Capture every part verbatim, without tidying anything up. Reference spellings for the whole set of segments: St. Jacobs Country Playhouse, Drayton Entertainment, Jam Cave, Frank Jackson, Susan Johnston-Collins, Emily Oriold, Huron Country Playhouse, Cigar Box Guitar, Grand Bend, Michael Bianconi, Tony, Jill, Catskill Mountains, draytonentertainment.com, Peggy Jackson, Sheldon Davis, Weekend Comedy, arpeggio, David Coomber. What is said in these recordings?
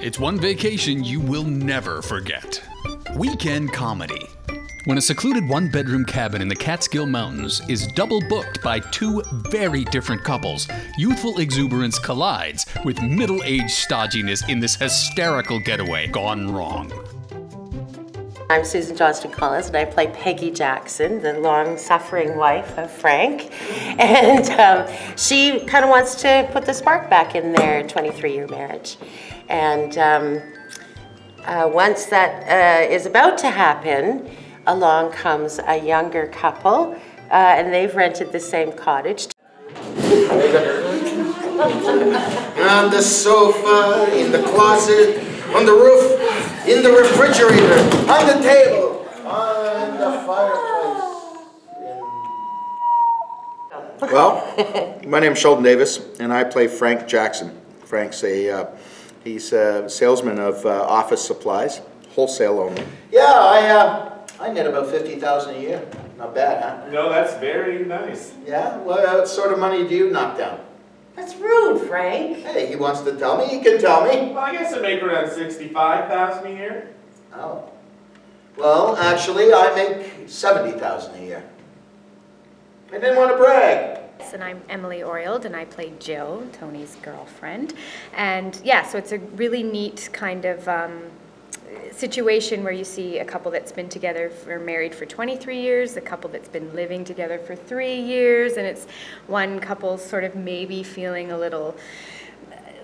It's one vacation you will never forget. Weekend Comedy. When a secluded one-bedroom cabin in the Catskill Mountains is double booked by two very different couples, youthful exuberance collides with middle-aged stodginess in this hysterical getaway gone wrong. I'm Susan Johnston-Collins, and I play Peggy Jackson, the long-suffering wife of Frank. And um, she kind of wants to put the spark back in their twenty-three year marriage. And um, uh, once that uh, is about to happen, along comes a younger couple, uh, and they've rented the same cottage. On the sofa, in the closet, on the roof, in the refrigerator, on the table, on the fireplace. And... Well, my name's Sheldon Davis, and I play Frank Jackson. Frank's a uh, he's a salesman of uh, office supplies, wholesale only. Yeah, I. Uh, I net about fifty thousand dollars a year. Not bad, huh? No, that's very nice. Yeah? Well, what sort of money do you knock down? That's rude, Frank. Hey, he wants to tell me. He can tell me. Well, I guess I make around sixty-five thousand dollars a year. Oh. Well, actually, I make seventy thousand dollars a year. I didn't want to brag. And I'm Emily Oriold, and I play Jill, Tony's girlfriend. And yeah, so it's a really neat kind of... Um, situation where you see a couple that's been together for married for twenty-three years, a couple that's been living together for three years, and it's one couple sort of maybe feeling a little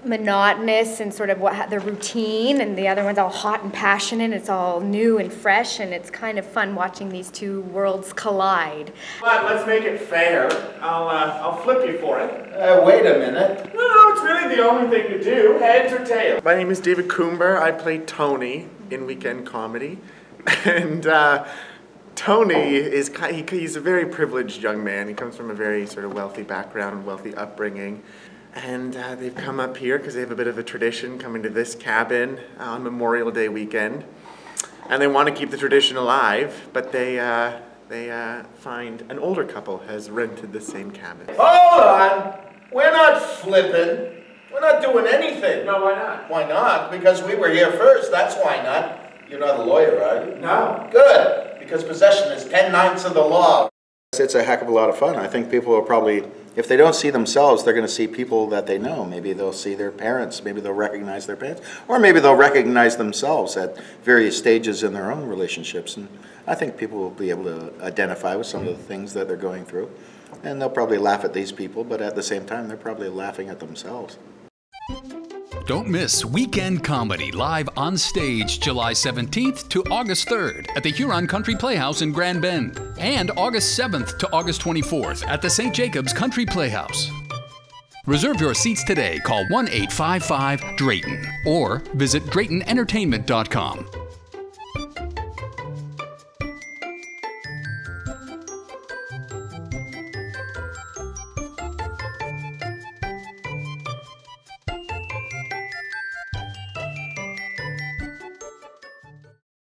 monotonous and sort of what the routine, and the other one's all hot and passionate, and it's all new and fresh, and it's kind of fun watching these two worlds collide. But let's make it fair. I'll uh, I'll flip you for it. Uh, wait a minute. No, no, it's really the only thing to do. Heads or tails. My name is David Coomber. I play Tony in Weekend Comedy, and uh, Tony is he, he's a very privileged young man. He comes from a very sort of wealthy background, wealthy upbringing. And uh, they've come up here because they have a bit of a tradition coming to this cabin on Memorial Day weekend. And they want to keep the tradition alive, but they, uh, they uh, find an older couple has rented the same cabin. Hold on! We're not flipping. We're not doing anything. No, why not? Why not? Because we were here first, that's why not. You're not a lawyer, are you? No. Good, because possession is ten ninths of the law. It's a heck of a lot of fun. I think people will probably, if they don't see themselves, they're going to see people that they know. Maybe they'll see their parents. Maybe they'll recognize their parents. Or maybe they'll recognize themselves at various stages in their own relationships. And I think people will be able to identify with some of the things that they're going through. And they'll probably laugh at these people, but at the same time, they're probably laughing at themselves. Don't miss Weekend Comedy live on stage July seventeenth to August third at the Huron Country Playhouse in Grand Bend, and August seventh to August twenty-fourth at the Saint Jacobs Country Playhouse. Reserve your seats today. Call one eight five five Drayton or visit drayton entertainment dot com.